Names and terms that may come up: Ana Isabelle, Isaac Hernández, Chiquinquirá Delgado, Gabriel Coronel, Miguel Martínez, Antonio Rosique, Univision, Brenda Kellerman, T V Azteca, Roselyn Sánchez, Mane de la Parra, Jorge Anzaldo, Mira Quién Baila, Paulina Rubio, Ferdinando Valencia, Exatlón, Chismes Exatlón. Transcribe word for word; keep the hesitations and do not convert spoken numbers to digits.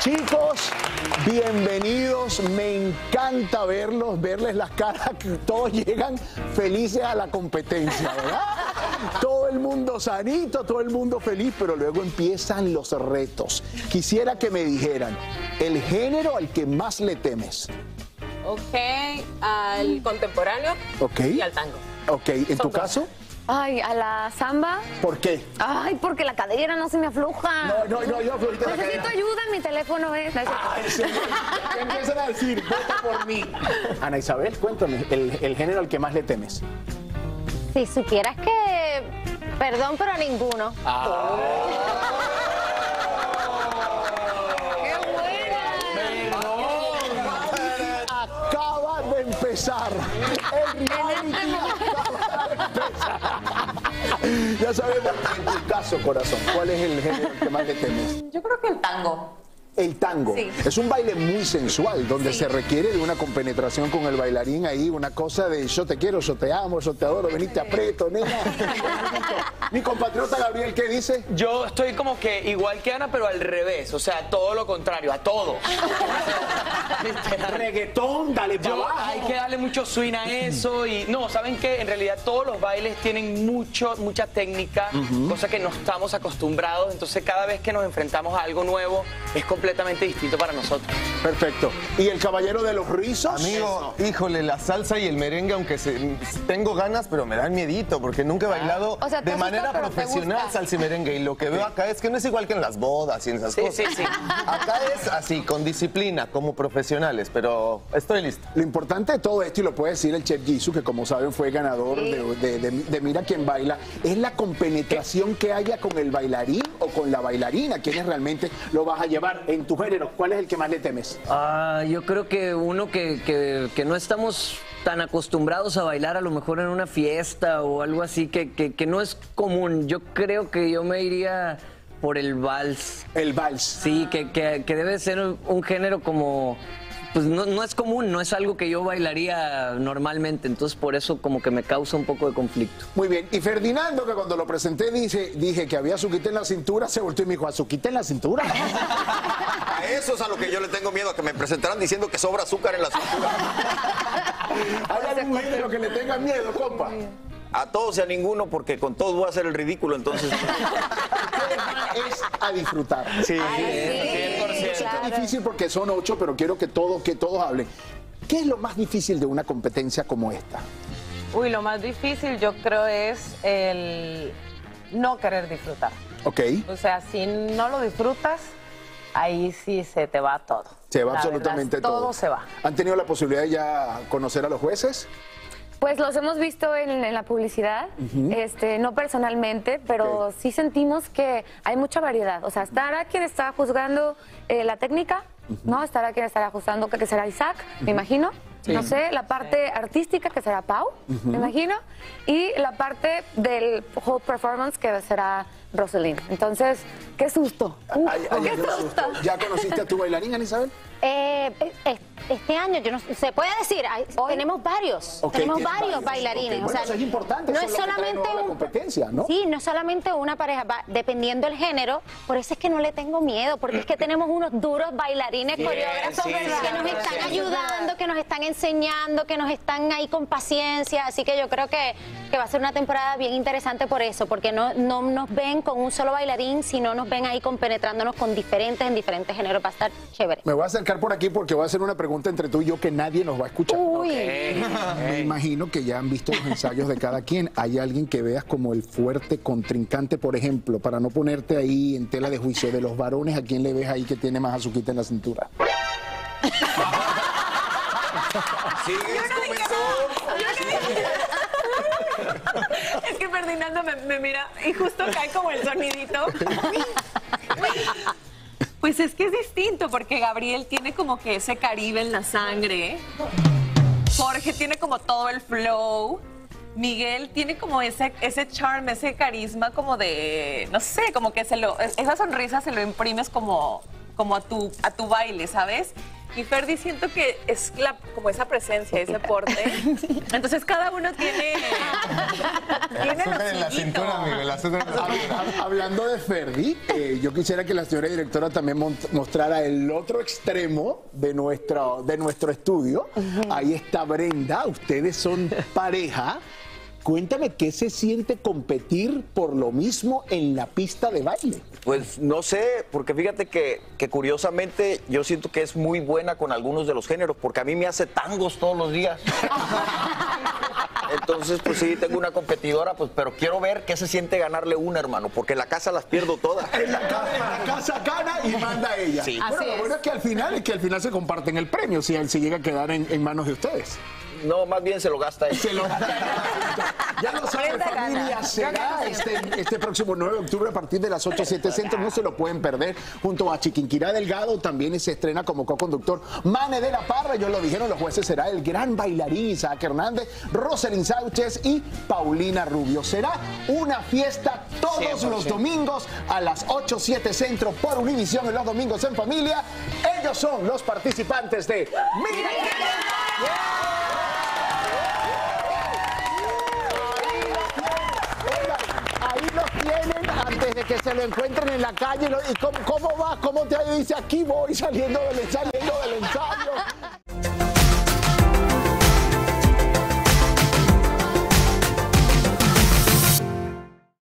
Chicos, bienvenidos, me encanta verlos, verles las caras, que todos llegan felices a la competencia, ¿verdad? Todo el mundo sanito, todo el mundo feliz, pero luego empiezan los retos. Quisiera que me dijeran, el género al que más le temes. Ok, al contemporáneo okay. y al tango. Ok, ¿en Son tu dos. caso? Ay, a la samba. ¿Por qué? Ay, porque la cadera no se me afloja. No, no, no, yo aflojé la cadera. Necesito ayuda, mi teléfono es. Ay, sí, te empiezan a decir, vota por mí. Ana Isabel, cuéntame, el, el género al que más le temes. Si supieras que... Perdón, pero a ninguno. Ah. Oh. ¡Qué buena! Perdón. Acaba de empezar. El reality acaba de empezar. Ya sabemos, en tu caso, corazón, ¿cuál es el género que más le temes? Yo creo que el tango. El tango. Sí. Es un baile muy sensual, donde sí. se requiere de una compenetración con el bailarín ahí, una cosa de yo te quiero, yo te amo, yo te adoro, vení, te aprieto, nena. Mi compatriota Gabriel, ¿qué dice? Yo estoy como que igual que Ana, pero al revés, o sea, todo lo contrario, a todo. Reggaetón, dale para abajo. Hay que darle mucho swing a eso y no, ¿saben qué? En realidad todos los bailes tienen mucho, mucha técnica, uh-huh. cosa que no estamos acostumbrados, entonces cada vez que nos enfrentamos a algo nuevo es completamente completamente distinto para nosotros. Perfecto. ¿Y el caballero de los rizos? Amigo, eso. Híjole, la salsa y el merengue, aunque se, tengo ganas, pero me dan miedito, porque nunca he bailado ah, o sea, de manera gusta, profesional salsa y merengue, y lo que veo acá es que no es igual que en las bodas y en esas sí, cosas. Sí, sí. Acá es así, con disciplina, como profesionales, pero estoy listo. Lo importante de todo esto, y lo puede decir el chef Jisoo, que como saben fue ganador sí. de, de, de, de Mira Quién Baila, es la compenetración que haya con el bailarín o con la bailarina, quienes realmente lo vas a llevar. En tu género, ¿cuál es el que más le temes? Ah, yo creo que uno que, que, que no estamos tan acostumbrados a bailar, a lo mejor en una fiesta o algo así, que, que, que no es común. Yo creo que yo me iría por el vals. El vals. Sí, que, que, que debe ser un género como... Pues no, no es común, no es algo que yo bailaría normalmente, entonces por eso como que me causa un poco de conflicto. Muy bien, y Ferdinando, que cuando lo presenté dice, dije que había azuquita en la cintura, se volteó y me dijo, ¿azuquita en la cintura? A eso es a lo que yo le tengo miedo, a que me presentaran diciendo que sobra azúcar en la cintura. Háblale un género que le tenga miedo, compa. A todos y a ninguno, porque con todos voy a hacer el ridículo, entonces... Es a disfrutar. Sí, ay, sí, sí, sí, claro. Es difícil porque son ocho, pero quiero que todos, que todos hablen. ¿Qué es lo más difícil de una competencia como esta? Uy, lo más difícil yo creo es el no querer disfrutar. Ok. O sea, si no lo disfrutas, ahí sí se te va todo. Se va la absolutamente verdad, todo. Todo se va. ¿Han tenido la posibilidad de ya conocer a los jueces? Pues los hemos visto en, en la publicidad, uh-huh. este, no personalmente, pero okay. sí sentimos que hay mucha variedad. O sea, estará quien está juzgando eh, la técnica, uh-huh. ¿no? Estará quien estará juzgando, que será Isaac, uh-huh. me imagino. Sí. No sé, la parte sí. artística, que será Pau, uh-huh. me imagino. Y la parte del whole performance, que será Roselyn. Entonces, qué susto. Ay, ay, qué susto. susto. ¿Ya conociste a tu bailarina, Ana Isabel? Eh, eh, este año, yo no se puede decir, hay, tenemos varios, okay, tenemos varios, varios bailarines. Okay. Bueno, o sea, eso es importante, no es solamente una competencia, ¿no? Sí, no solamente una pareja, va, dependiendo del género, por eso es que no le tengo miedo, porque es que tenemos unos duros bailarines, yeah, coreógrafos sí, sí, que nos están ayudando, que nos están enseñando, que nos están ahí con paciencia, así que yo creo que, que va a ser una temporada bien interesante por eso, porque no, no nos ven con un solo bailarín, sino nos ven ahí compenetrándonos con diferentes, en diferentes géneros, va a estar chévere. Me voy a hacer por aquí porque voy a hacer una pregunta entre tú y yo que nadie nos va a escuchar. Uy. Okay. Me imagino que ya han visto los ensayos de cada quien. ¿Hay alguien que veas como el fuerte contrincante, por ejemplo, para no ponerte ahí en tela de juicio de los varones? ¿A quién le ves ahí que tiene más azuquita en la cintura? Sí, comenzó. Es que Ferdinando me, me mira y justo cae como el sonidito. Pues es que es distinto, porque Gabriel tiene como que ese Caribe en la sangre. Jorge tiene como todo el flow. Miguel tiene como ese, ese charm, ese carisma como de... No sé, como que se lo, esa sonrisa se lo imprimes como, como a, tu, a tu baile, ¿sabes? Y Ferdi, siento que es la, como esa presencia, ese porte. Entonces cada uno tiene... tiene la cintura, amigo, la cintura. Hablando de Ferdi, eh, yo quisiera que la señora directora también mostrara el otro extremo de nuestro, de nuestro estudio. Uh-huh. Ahí está Brenda, ustedes son pareja. Cuéntame, ¿qué se siente competir por lo mismo en la pista de baile? Pues no sé, porque fíjate que, que curiosamente yo siento que es muy buena con algunos de los géneros, porque a mí me hace tangos todos los días. Entonces, pues sí, tengo una competidora, pues, pero quiero ver qué se siente ganarle una, hermano, porque en la casa las pierdo todas. En la casa, en la casa gana y manda ella. Sí. Bueno, lo bueno es que al final es que al final se comparten el premio, si él se llega a quedar en, en manos de ustedes. No, más bien se lo gasta él. Se lo gasta él. Ya lo saben, familia, será este, este próximo nueve de octubre a partir de las ocho, siete centros. No se lo pueden perder. Junto a Chiquinquirá Delgado también se estrena como co-conductor Mane de la Parra. Yo lo dijeron, los jueces será el gran bailarín Isaac Hernández, Roselyn Sánchez y Paulina Rubio. Será una fiesta todos cien por ciento. Los domingos a las ocho, siete centros por Univision en los domingos en familia. Ellos son los participantes de Mira Quién Baila. Tienen antes de que se lo encuentren en la calle. ¿Y cómo, cómo va? ¿Cómo te dice? Aquí voy saliendo del ensayo, saliendo del ensayo.